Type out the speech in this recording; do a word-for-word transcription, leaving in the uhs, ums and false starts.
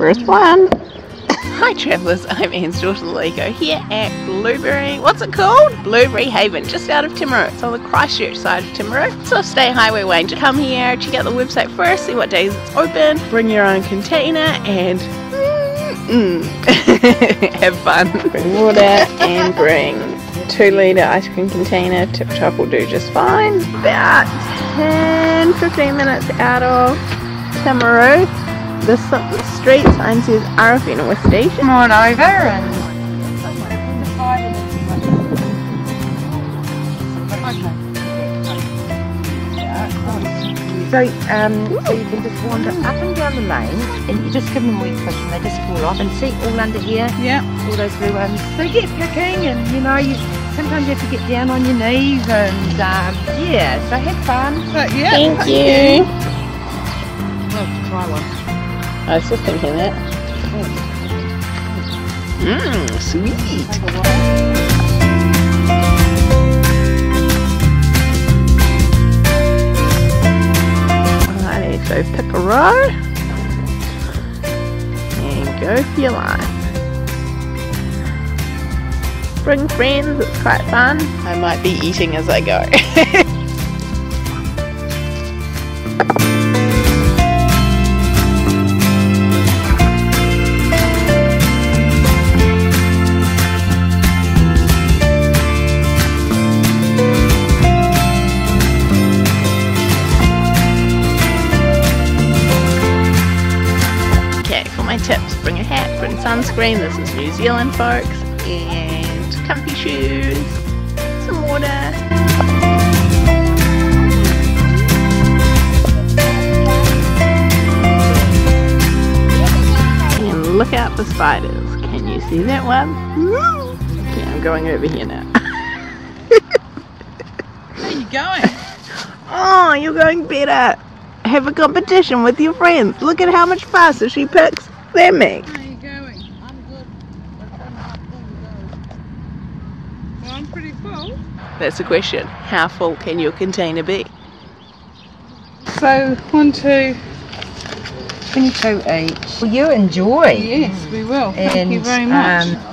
first one. Hi travellers, I'm Anne's daughter Liko here at Blueberry, what's it called? Blueberry Haven, just out of Timaru. It's on the Christchurch side of Timaru. It's off State Highway Way. Come here, check out the website first, see what days it's open, bring your own container and mm, mm. have fun. Bring water and bring two litre ice cream container, Tip Top will do just fine. About ten fifteen minutes out of Timaru. The street sign says R F N West Station. Come on over and... So, um, so you can just wander up and down the lane and you just give them a wee push and they just fall off. And see, all under here, yeah, all those blue ones. So get picking and, you know, you sometimes you have to get down on your knees and, um, yeah, so have fun. But, yeah, thank you. Well, to try one. I was just thinking that. Mmm, sweet! Alright, so pick a row and go for your life. Bring friends, it's quite fun. I might be eating as I go. Tips, bring a hat, bring sunscreen, this is New Zealand folks, and comfy shoes, some water. And look out for spiders, can you see that one? Okay, I'm going over here now. Where are you going? Oh, you're going better. Have a competition with your friends. Look at how much faster she picks. They're me. How are you going? I'm good. Well, I'm pretty full. That's the question. How full can your container be? So, one, two, twenty-two each. Will you enjoy? Yes, we will. Thank and, you very much. Um,